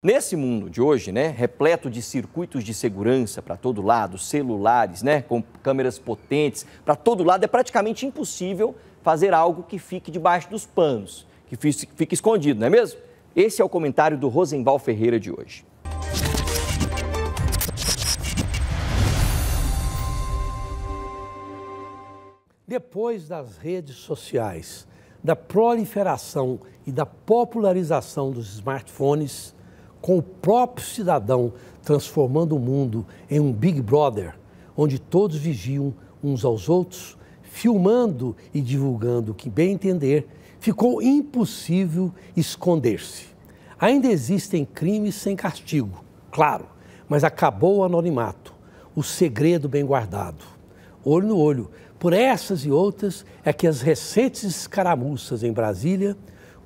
Nesse mundo de hoje, repleto de circuitos de segurança para todo lado, celulares, com câmeras potentes, para todo lado, é praticamente impossível fazer algo que fique debaixo dos panos, que fique escondido, não é mesmo? Esse é o comentário do Rosenval Ferreira de hoje. Depois das redes sociais, da proliferação e da popularização dos smartphones, com o próprio cidadão transformando o mundo em um Big Brother, onde todos vigiam uns aos outros, filmando e divulgando o que bem entender, ficou impossível esconder-se. Ainda existem crimes sem castigo, claro, mas acabou o anonimato, o segredo bem guardado. Olho no olho, por essas e outras é que as recentes escaramuças em Brasília,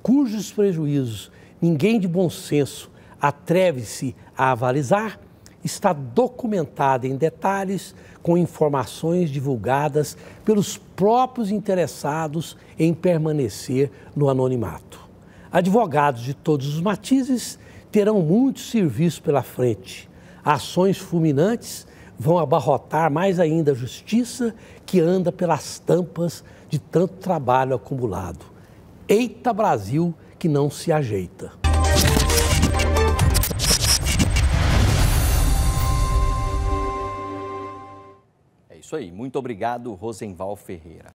cujos prejuízos ninguém de bom senso atreve-se a avalizar, está documentada em detalhes com informações divulgadas pelos próprios interessados em permanecer no anonimato. Advogados de todos os matizes terão muito serviço pela frente. Ações fulminantes vão abarrotar mais ainda a justiça que anda pelas tampas de tanto trabalho acumulado. Eita Brasil que não se ajeita! Isso aí, muito obrigado, Rosenval Ferreira.